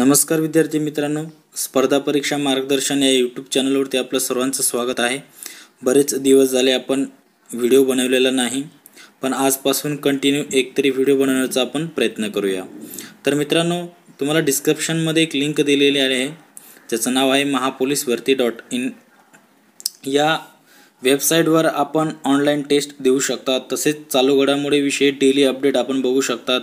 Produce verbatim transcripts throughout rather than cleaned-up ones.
नमस्कार विद्यार्थी मित्रांनो, स्पर्धा परीक्षा मार्गदर्शन या यूट्यूब चॅनलवरती आपलं सर्वांचं स्वागत आहे। बरेच दिवस झाले आपण व्हिडिओ बनवलेला नाही, पण आजपासून कंटिन्यू एक तरी व्हिडिओ बनवण्याचा आपण प्रयत्न करूया। तर मित्रांनो, तुम्हाला डिस्क्रिप्शनमध्ये एक लिंक दिलेली आहे, त्याचं नाव आहे महापोलीस भरती डॉट इन। या वेबसाईटवर आपण ऑनलाईन टेस्ट देऊ शकता, तसेच चालू घडामोडी विषय डेली अपडेट आपण बघू शकता।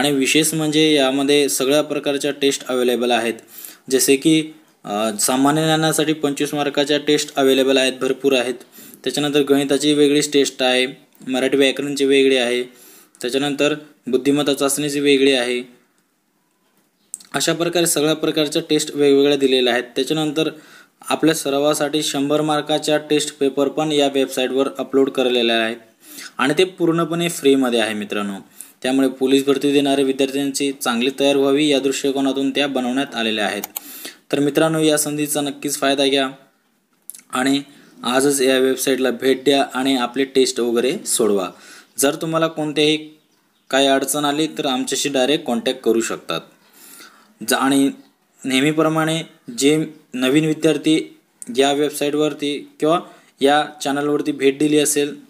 आणि विशेष म्हणजे यामध्ये सगळ्या प्रकारच्या टेस्ट अवेलेबल आहेत, जसे की सामान्य ज्ञानासाठी पंचवीस मार्काच्या टेस्ट अवेलेबल आहेत, भरपूर आहेत। त्याच्यानंतर गणिताची वेगळीच टेस्ट आहे, मराठी व्याकरणची वेगळी आहे, त्याच्यानंतर बुद्धिमत्ता चाचणीची वेगळी आहे। अशा प्रकारे सगळ्या प्रकारच्या टेस्ट वेगवेगळ्या दिलेल्या आहेत। त्याच्यानंतर आपल्या सरावासाठी शंभर मार्काच्या टेस्ट पेपर पण या वेबसाईटवर अपलोड केलेले आहेत आणि ते पूर्णपणे फ्रीमध्ये आहे मित्रांनो। त्यामुळे पोलीस भरती देणारे विद्यार्थ्यांची चांगली तयार व्हावी या दृष्टिकोनातून त्या बनवण्यात आलेल्या आहेत। तर मित्रांनो, या संधीचा नक्कीच फायदा घ्या आणि आजच या वेबसाईटला भेट द्या आणि आपले टेस्ट वगैरे सोडवा। जर तुम्हाला कोणतेही काही अडचण आली तर आमच्याशी डायरेक्ट कॉन्टॅक्ट करू शकतात। आणि नेहमीप्रमाणे जे नवीन विद्यार्थी या वेबसाईटवरती किंवा या चॅनलवरती भेट दिली असेल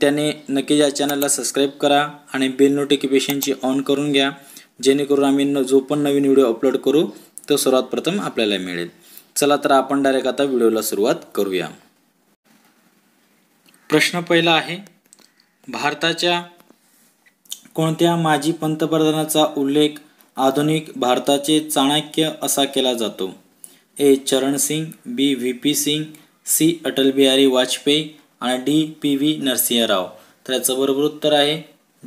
त्याने नक्की या चॅनलला सबस्क्राईब करा आणि बेल नोटिफिकेशनची ऑन करून घ्या, जेणेकरून आम्ही न जो पण नवीन व्हिडिओ अपलोड करू तो सर्वात प्रथम आपल्याला मिळेल। चला तर आपण डायरेक्ट आता व्हिडिओला सुरुवात करूया। प्रश्न पहिला आहे, भारताच्या कोणत्या माजी पंतप्रधानाचा उल्लेख आधुनिक भारताचे चाणक्य असा केला जातो? A Charan Singh, B V P Singh, C Atal Bihari Vajpayee आणि D P V Narasimha Rao. तर याचं बरोबर उत्तर आहे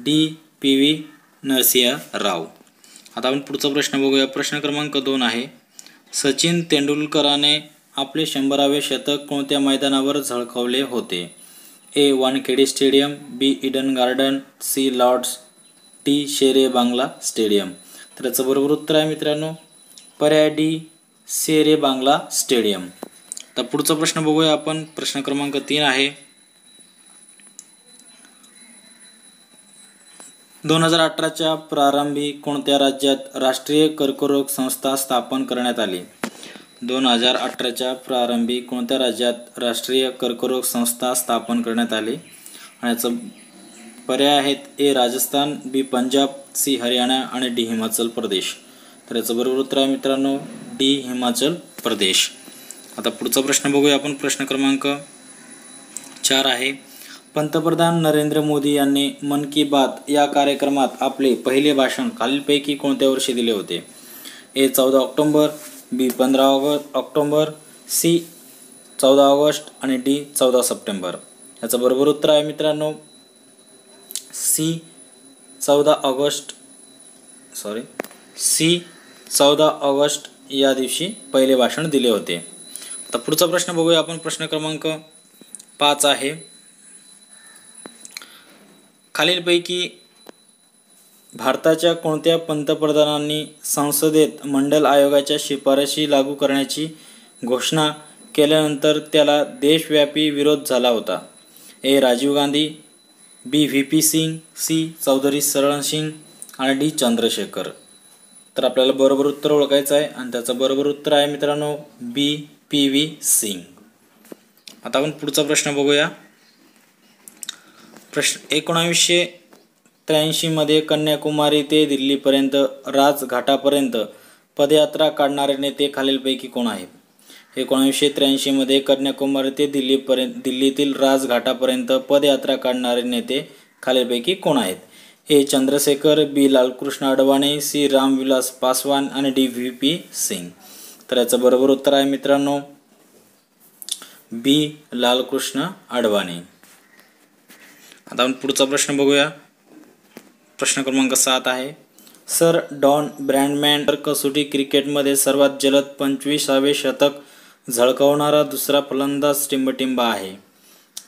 D P V Narasimha Rao. आता आपण पुढचा प्रश्न बघूया। प्रश्न क्रमांक दोन आहे, सचिन तेंडुलकराने आपले शंभरावे शतक कोणत्या मैदानावर झळकावले होते? A Wankhede stadium, B Eden garden, C Lord's, D Sher-e-Bangla stadium. तर याचं बरोबर उत्तर आहे मित्रांनो पर्याय डी शेर-ए-बांगला स्टेडियम। आता पुढचा प्रश्न बघूया आपण। प्रश्न क्रमांक तीन आहे, दोन हजार अठराच्या प्रारंभी कोणत्या राज्यात राष्ट्रीय कर्करोग संस्था स्थापन करण्यात आली? दोन हजार अठराच्या प्रारंभी कोणत्या राज्यात राष्ट्रीय कर्करोग संस्था स्थापन करण्यात आली? आणि याचं पर्याय आहेत A Rajasthan, B Punjab, C Haryana आणि डी हिमाचल प्रदेश। तर याचं बरोबर उत्तर आहे मित्रांनो डी हिमाचल प्रदेश। आता पुढचा प्रश्न बघूया आपण। प्रश्न क्रमांक चार आहे, पंतप्रधान नरेंद्र मोदी यांनी मन की बात या कार्यक्रमात आपले पहिले भाषण खालीलपैकी कोणत्या वर्षी दिले होते? ए चौदा ऑक्टोंबर, बी पंधरा ऑक्टोंबर, सी चौदा ऑगस्ट आणि डी चौदा सप्टेंबर। याचं बरोबर उत्तर आहे मित्रांनो सी चौदा ऑगस्ट सॉरी सी चौदा ऑगस्ट या दिवशी पहिले भाषण दिले होते। आता पुढचा प्रश्न बघूया आपण। प्रश्न क्रमांक पाच आहे, खालीलपैकी भारताच्या कोणत्या पंतप्रधानांनी संसदेत मंडल आयोगाच्या शिफारशी लागू करण्याची घोषणा केल्यानंतर त्याला देशव्यापी विरोध झाला होता? A Rajiv Gandhi, B V P Singh, C Chaudhary Charan Singh आणि डी चंद्रशेखर। तर आपल्याला बरोबर उत्तर ओळखायचं आहे आणि त्याचं बरोबर उत्तर आहे मित्रांनो बी पी व्ही सिंग। आता आपण पुढचा प्रश्न बघूया। प्रश्न एकोणावीसशे त्र्याऐंशीमध्ये कन्याकुमारी ते दिल्लीपर्यंत राजघाटापर्यंत पदयात्रा काढणारे नेते खालीलपैकी कोण आहेत? एकोणावीसशे त्र्याऐंशीमध्ये कन्याकुमारी ते दिल्लीपर्यंत दिल्लीतील राजघाटापर्यंत पदयात्रा काढणारे नेते खालीलपैकी कोण आहेत? A Chandrashekhar, B Lalkrishna Advani, C Ram Vilas Paswan आणि डी व्ही पी सिंग। तर याचं बरोबर उत्तर आहे मित्रांनो बी लालकृष्ण अडवाणी। आता आपण पुढचा प्रश्न बघूया। प्रश्न क्रमांक सात आहे, सर डॉन ब्रॅडमॅन कसोटी क्रिकेटमध्ये सर्वात जलद पंचवीसावे शतक झळकावणारा दुसरा फलंदाज टिंबटिंबा आहे?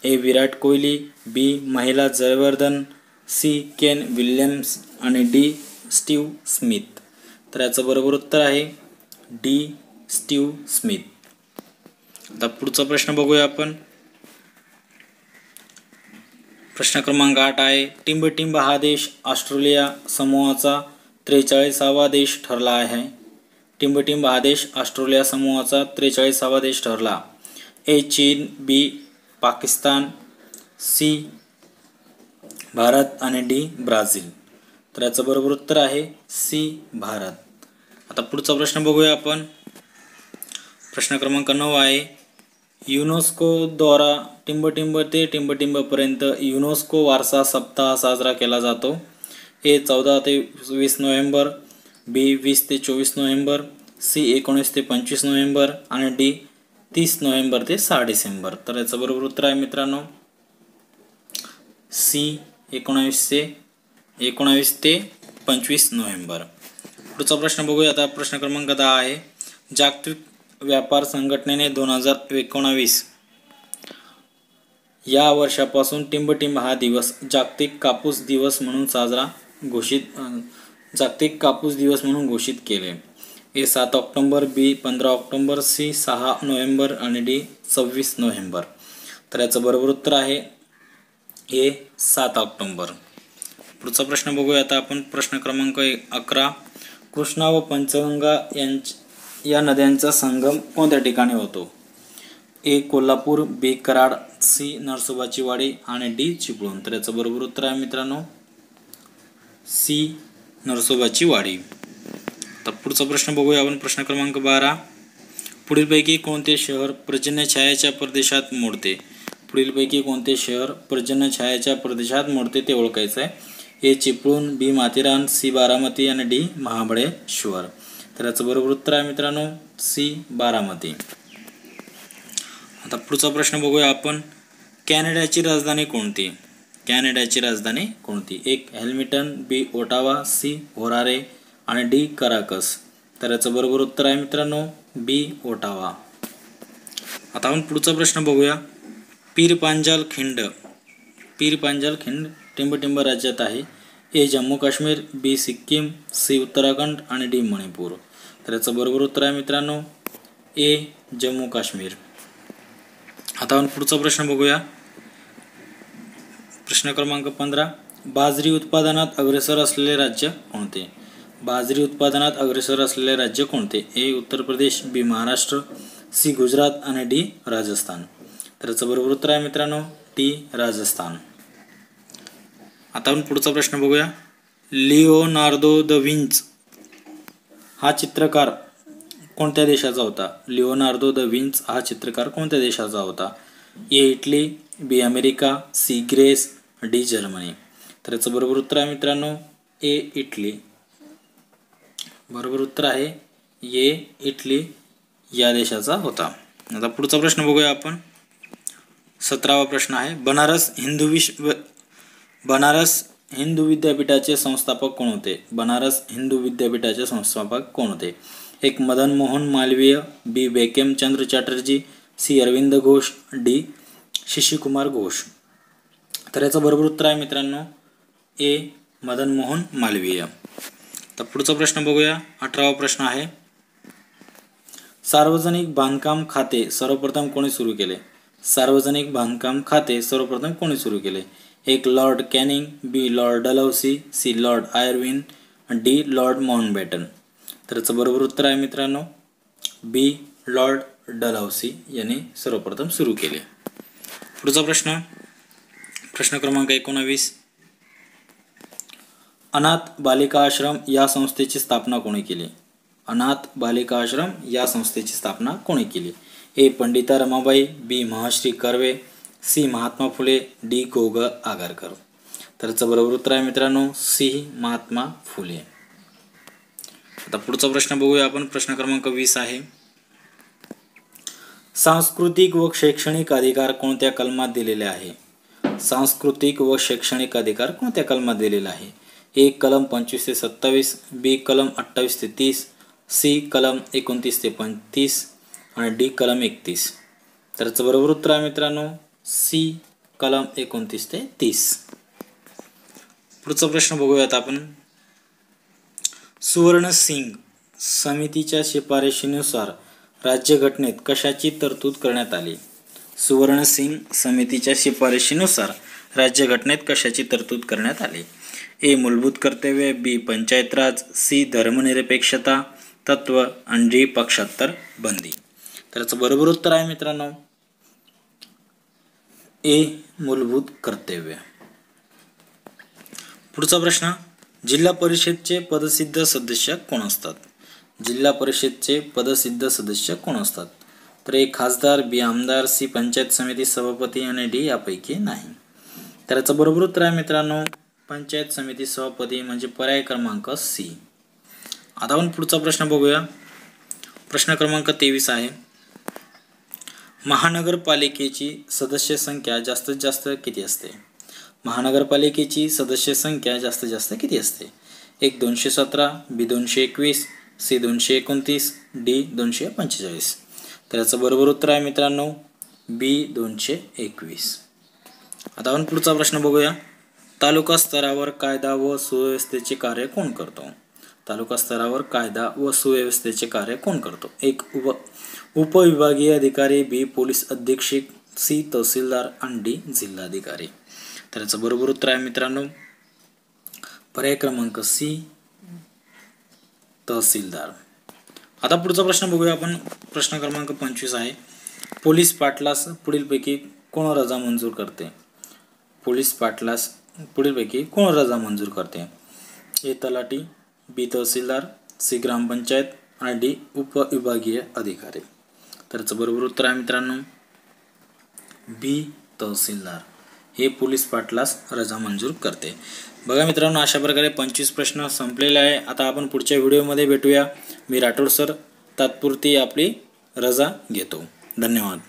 A Virat Kohli, B Mahela Jayawardene, C Kane Williams आणि डी स्टीव स्मिथ। तर याचं बरोबर उत्तर आहे डी स्टीव स्मिथ। आता पुढचा प्रश्न बघूया आपण। प्रश्न क्रमांक आठ आहे, टिंबटिंबा हा देश ऑस्ट्रेलिया समूहाचा त्रेचाळीसावा देश ठरला आहे। टिंबटिंब हा देश ऑस्ट्रेलिया समूहाचा त्रेचाळीसावा देश ठरला. ए चीन, बी पाकिस्तान, सी भारत आणि डी ब्राझील. तर याचं बरोबर उत्तर आहे सी भारत. आता पुढचा प्रश्न बघूया आपण. प्रश्न क्रमांक नऊ आहे युनेस्को द्वारा टिंबटिंब ते टिंबटिंबपर्यंत युनेस्को वारसा सप्ताह साजरा केला जातो. ए चौदह ते वीस नोव्हेंबर, बी वीस ते चोवीस नोव्हेंबर, सी एकोणीस ते पंचवीस नोव्हेंबर आणि डी तीस नोव्हेंबर ते सहा डिसेंबर. तर याचं बरोबर उत्तर आहे मित्रांनो सी एकोणावीस ते एकोणावीस ते पंचवीस नोव्हेंबर. पुढचा प्रश्न बघूया आता. प्रश्न क्रमांक दहा आहे जागतिक व्यापार संघटनेने दोन हजार एकोणावीस या वर्षापासून टिंबटिंब हा दिवस जागतिक कापूस दिवस म्हणून साजरा घोषित जागतिक कापूस दिवस म्हणून घोषित केले. ए सात ऑक्टोंबर, बी पंधरा ऑक्टोंबर, सी सहा नोव्हेंबर आणि डी सव्वीस नोव्हेंबर. तर याचं बरोबर उत्तर आहे ए सात ऑक्टोंबर. पुढचा प्रश्न बघूया आता आपण. प्रश्न क्रमांक अकरा कृष्णा व पंचगंगा यांच्या या नद्यांचा संगम कोणत्या ठिकाणी होतो. A Kolhapur, B Karad, C Narsobachi Wadi आणि डी चिपळूण. तर याचं बरोबर उत्तर आहे मित्रांनो सी नरसोबाची वाडी. तर पुढचा प्रश्न बघूया आपण. प्रश्न क्रमांक बारा पुढीलपैकी कोणते शहर पर्जन्यछायेच्या प्रदेशात मोडते. पुढीलपैकी कोणते शहर पर्जन्यछायेच्या प्रदेशात मोडते ते ओळखायचं आहे. A Chiplun, B Matheran, C Baramati आणि डी महाबळेश्वर. तर याचं बरोबर उत्तर आहे मित्रांनो सी बारामती. आता पुढचा प्रश्न बघूया आपण. कॅनडाची राजधानी कोणती. कॅनडाची राजधानी कोणती. एक Hamilton, B Ottawa, C Harare आणि डी कराकस. तर याचं बरोबर उत्तर आहे मित्रांनो बी ओटावा. आता आपण पुढचा प्रश्न बघूया. पीर पांजाल खिंड पीर पांजाल खिंड टिंबटिंब राज्यात आहे. A Jammu Kashmir, B Sikkim, C Uttarakhand आणि डी मणिपूर. तर याचं बरोबर उत्तर आहे मित्रांनो ए जम्मू काश्मीर. आता आपण पुढचा प्रश्न बघूया. प्रश्न क्रमांक पंधरा बाजरी उत्पादनात अग्रेसर असलेले राज्य कोणते. बाजरी उत्पादनात अग्रेसर असलेले राज्य कोणते. A Uttar Pradesh, B Maharashtra, C Gujarat आणि डी राजस्थान. तर याचं बरोबर उत्तर आहे मित्रांनो डी राजस्थान. आता आपण पुढचा प्रश्न बघूया. लियोनार्डो द विंच हा चित्रकार कोणत्या देशाचा होता. लियोनार्डो द विंच हा चित्रकार कोणत्या देशाचा होता. A Italy, B America, C Greece, D Germany. तर याचं बरोबर उत्तर आहे मित्रांनो ए इटली. बरोबर उत्तर आहे ए इटली या देशाचा होता. आता पुढचा प्रश्न बघूया आपण. सतरावा प्रश्न आहे बनारस हिंदू विश्व बनारस हिंदू विद्यापीठाचे संस्थापक कोण होते. बनारस हिंदू विद्यापीठाचे संस्थापक कोण होते. एक Madan Mohan Malaviya, B व्यकम Chandra Chatterjee, C Arvind Ghosh, D शिशीकुमार Ghosh. तर याचं बरोबर उत्तर आहे मित्रांनो ए मदन मोहन मालवीय. तर पुढचा प्रश्न बघूया. अठरावा प्रश्न आहे सार्वजनिक बांधकाम खाते सर्वप्रथम कोणी सुरू केले. सार्वजनिक बांधकाम खाते सर्वप्रथम कोणी सुरू केले. एक Lord Canning, B Lord Dalhousie, C Lord Irwin, D Lord Mountbatten. तर याचं बरोबर उत्तर आहे मित्रांनो बी लॉर्ड डलहौसी यांनी सर्वप्रथम सुरू केले. पुढचा प्रश्न प्रश्न क्रमांक एकोणावीस अनाथ बालिका आश्रम या संस्थेची स्थापना कोणी केली. अनाथ बालिका आश्रम या संस्थेची स्थापना कोणी केली. A Pandita Ramabai, B Mahashri Karve, C Mahatma Phule, D goggle Agarkar. तर याचं बरोबर उत्तर आहे मित्रांनो सी महात्मा फुले. आता पुढचा प्रश्न बघूया आपण. प्रश्न क्रमांक वीस आहे सांस्कृतिक व शैक्षणिक अधिकार कोणत्या कलमात दिलेले आहे. सांस्कृतिक व शैक्षणिक अधिकार कोणत्या कलमात दिलेला आहे. ए कलम पंचवीस ते सत्तावीस, बी कलम अठ्ठावीस ते तीस, सी कलम एकोणतीस ते पंतीस आणि डी कलम एकतीस. तर याचं बरोबर उत्तर आहे मित्रांनो सी कलम एकोणतीस ते तीस. पुढचा प्रश्न बघूयात आपण. सुवर्ण सिंह समितीच्या शिफारशीनुसार राज्यघटनेत कशाची तरतूद करण्यात आली. सुवर्ण सिंह समितीच्या शिफारशीनुसार राज्यघटनेत कशाची तरतूद करण्यात आली. ए मूलभूत कर्तव्ये, बी पंचायत राज, सी धर्मनिरपेक्षता, तत्व अंडी पक्षांतर बंदी. तर याचं बरोबर उत्तर आहे मित्रांनो ए मूलभूत कर्तव्य. पुढचा प्रश्न जिल्हा परिषदचे पदसिद्ध सदस्य कोण असतात. जिल्हा परिषदचे पदसिद्ध सदस्य कोण असतात. तर ए खासदार बी आमदार सी पंचायत समिती सभापती आणि डी यापैकी नाही. तर याचं बरोबर उत्तर आहे मित्रांनो पंचायत समिती सभापती म्हणजे पर्याय क्रमांक सी. आता आपण पुढचा प्रश्न बघूया. प्रश्न क्रमांक तेवीस आहे महानगरपालिकेची सदस्य संख्या जास्तीत जास्त किती असते. महानगरपालिकेची सदस्य संख्या जास्तीत जास्त किती असते. एक दोनशे सतरा बी दोनशे एकवीस सी दोनशे एकोणतीस डी दोनशे पंचेचाळीस. तर याचं बरोबर उत्तर आहे मित्रांनो बी दोनशे एकवीस. आता आपण पुढचा प्रश्न बघूया. तालुका स्तरावर कायदा व सुव्यवस्थेचे कार्य कोण करतो. तालुका स्तरावर कायदा व सुव्यवस्थेचे कार्य कोण करतो. एक उप उपविभागीय अधिकारी बी पोलीस अधीक्षक सी तहसीलदार आणि डी जिल्हाधिकारी. तर याचं बरोबर उत्तर आहे मित्रांनो पर्याय क्रमांक सी तहसीलदार. आता पुढचा प्रश्न बघूया आपण. प्रश्न क्रमांक पंचवीस आहे पोलीस पाटलास पुढीलपैकी कोण रजा मंजूर करते. पोलीस पाटलास पुढीलपैकी कोण रजा मंजूर करते. A talathi B tehsildar C ग्रामपंचायत आणि डी उपविभागीय अधिकारी. तर याचं बरोबर उत्तर आहे मित्रांनो बी तहसीलदार हे पोलीस पाटलास रजा मंजूर करते. बघा मित्रांनो अशा प्रकारे पंचवीस प्रश्न संपलेले आहे. आता आपण पुढच्या व्हिडिओमध्ये भेटूया. मी राठोड सर तात्पुरती आपली रजा घेतो. धन्यवाद.